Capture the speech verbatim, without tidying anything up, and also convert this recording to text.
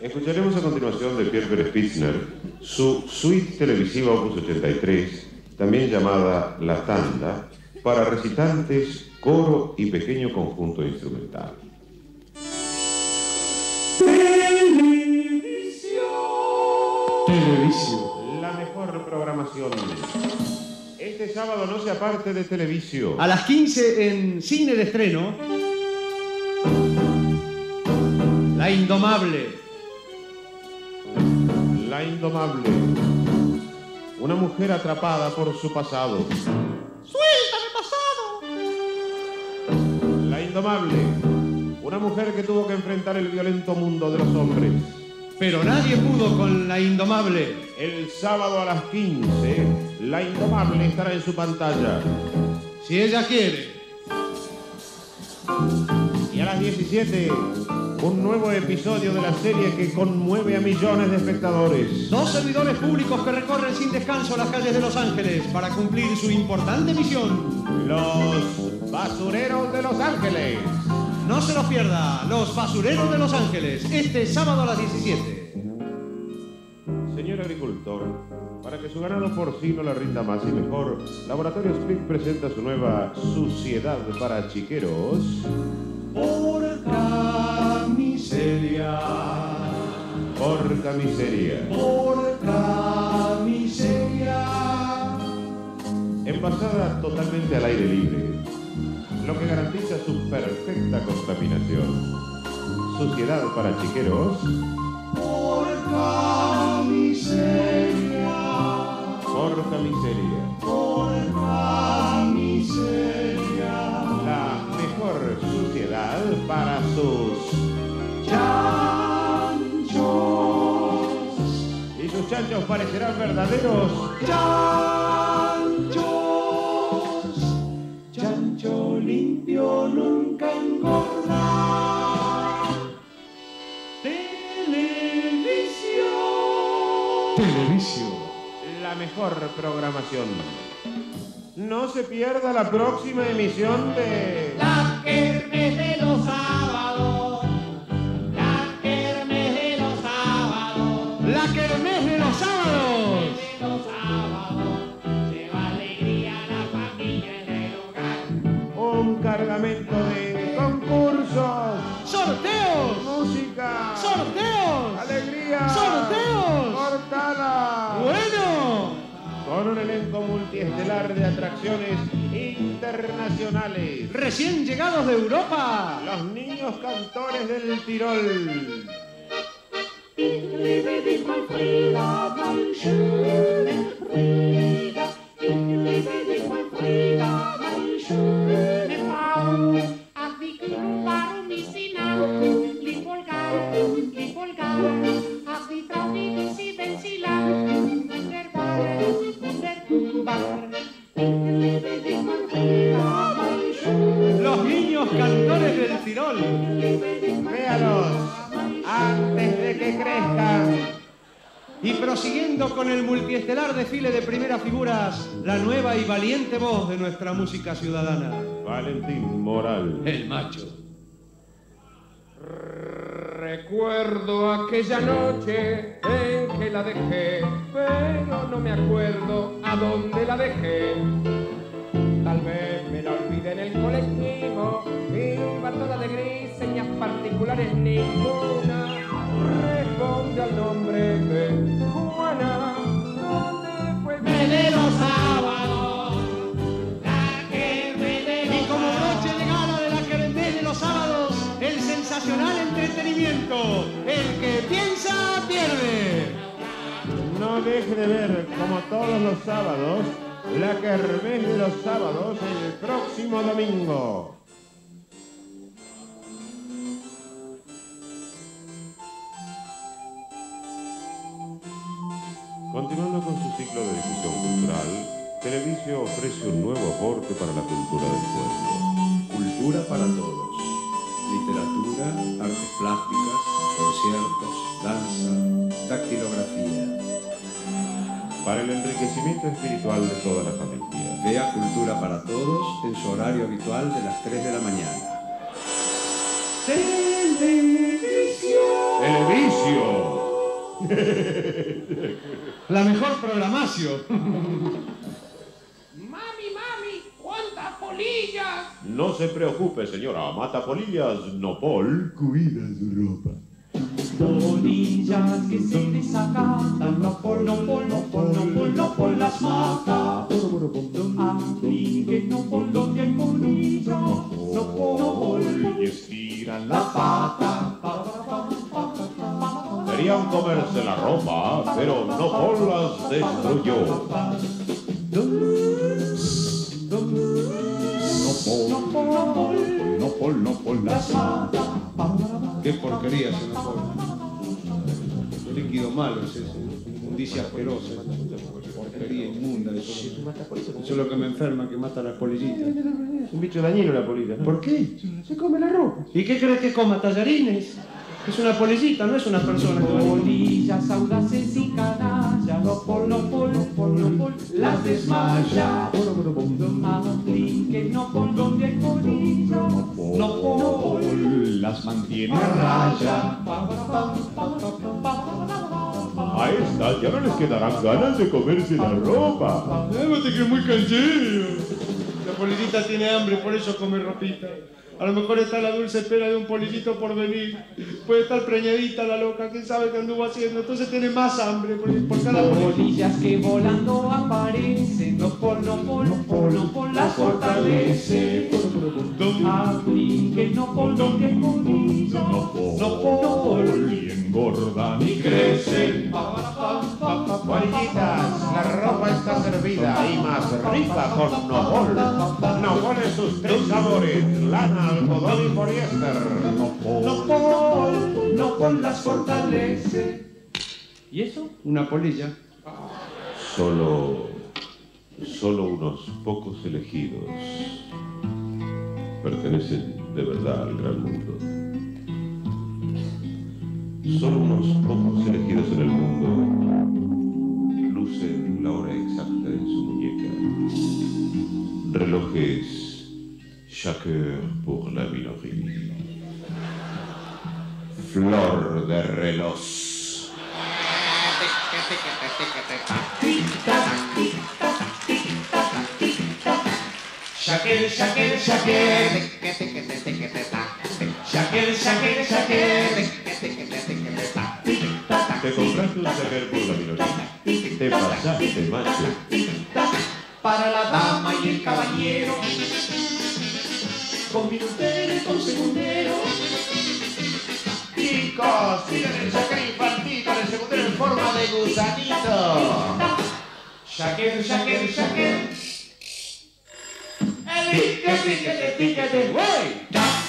Escucharemos a continuación de Pierre Perespitzner su suite televisiva Opus ochenta y tres, también llamada La Tanda, para recitantes, coro y pequeño conjunto instrumental. Televisio. Televisio. La mejor programación. Este sábado no se aparte de Televisio. A las quince en cine de estreno. La Indomable. La Indomable. Una mujer atrapada por su pasado. Indomable, una mujer que tuvo que enfrentar el violento mundo de los hombres. Pero nadie pudo con La Indomable. El sábado a las quince, La Indomable estará en su pantalla. Si ella quiere. Y a las diecisiete, un nuevo episodio de la serie que conmueve a millones de espectadores. Dos servidores públicos que recorren sin descanso las calles de Los Ángeles para cumplir su importante misión. Los basureros de Los Ángeles. No se los pierda, Los basureros de Los Ángeles, este sábado a las diecisiete. Señor agricultor, para que su ganado porcino le rinda más y mejor, Laboratorios Speak presenta su nueva suciedad para chiqueros. Porca miseria. Porca miseria. Porca miseria. Envasada totalmente al aire libre, lo que garantiza su perfecta contaminación. Suciedad para chiqueros. Porca miseria. Porca miseria. Porca miseria. La mejor suciedad para sus chanchos. Y sus chanchos parecerán verdaderos chanchos. Limpio nunca engorda. Televisio. Televisio. La mejor programación. No se pierda la próxima emisión de La Kermes de los sábados. La Kermes de los sábados. La Kermes de los sábados. Cargamento de concursos, sorteos, música, sorteos, alegría, sorteos, portada. Bueno, con un elenco multiestelar de atracciones internacionales. Recién llegados de Europa, los niños cantores del Tirol. Los niños cantores del Tirol. Véalos antes de que crezcan. Y prosiguiendo con el multiestelar desfile de primeras figuras, la nueva y valiente voz de nuestra música ciudadana, Valentín Moral, el macho. Recuerdo aquella noche en que la dejé, pero no me acuerdo a dónde la dejé. Tal vez me la olvidé en el colectivo, iba toda de gris, señas particulares ninguna. Responde al nombre de Juana, ¿dónde fue? Me de los sábados, la que me de los sábados. Y como noche de gala de la que vendés de los sábados, el sensacional entretenimiento, el que piensa pierde. No deje de ver, como todos los sábados, La Kermés de los sábados, el próximo domingo. Continuando con su ciclo de difusión cultural, Televisio ofrece un nuevo aporte para la cultura del pueblo. Cultura para todos. Literatura, artes plásticas, conciertos, danza, dactilografía. Para el enriquecimiento espiritual de toda la familia. Vea Cultura para Todos en su horario habitual de las tres de la mañana. Televisión. El vicio. La mejor programación. Mami, mami, ¿cuántas polillas? No se preocupe, señora. Mata polillas, no Pol. Cuida su ropa. Polillas que se desacatan, no Pol, no Pol, no Pol, no Pol, no Pol las mata. Aplique, no Pol, donde hay polillas, no Pol, y estiran la pata. Querían comerse la ropa, pero no Pol las destruyó. No Pol, no Pol, no Pol, no Pol las mata. Qué porquería se nos pone. Líquido malo es eso, inmundicia asquerosa, porquería inmunda. Eso es lo que me enferma, que mata a las polillitas. Es un bicho dañino la polilla. ¿Por qué? Se come la ropa. ¿Y qué crees que coma? Tallarines. Es una polillita, no es una persona. Polillas audaces y canallas, no Pol, no Pol, no Pol, no Pol, las desmaya. Aplique, no Pol, donde hay polillas, no Pol, las mantiene a raya. A estas ya no les quedarán ganas de comerse la ropa. Fíjate que es muy canchero. La polillita tiene hambre, por eso come ropita. A lo mejor está la dulce espera de un polillito por venir. Puede estar preñadita la loca, quién sabe qué anduvo haciendo. Entonces tiene más hambre por, por cada polilla. Polillas que volando aparecen, no Pol, no Pol, no Pol, no Pol las fortalece. Aplique, no Pol, donde hay polilla, no Pol, no Pol, y engordan y crecen. Polillitas, la ropa está servida y más rica con no Pol. No Pol en sus tres sabores, lana, algodón y poliéster. No Pol, no Pol, no Pol las fortalece. ¿Y eso? Una polilla. Solo, solo unos pocos elegidos pertenecen de verdad al gran mundo. Solo unos pocos elegidos en el mundo lucen la hora exacta en su muñeca. Relojes chaque heure pour la minoría. Flor de reloj. Chaque, chaque, chaque. Te compraste un chaque por la minoría. Te pasaste, macho. Para la dama y el caballero. Con minutero y con segundero. Chicos, sigan el chaqué infantil con el segundero en forma de gusanito. Chaqué, chaqué, chaqué. El tiquete, tiquete, tiquete, güey.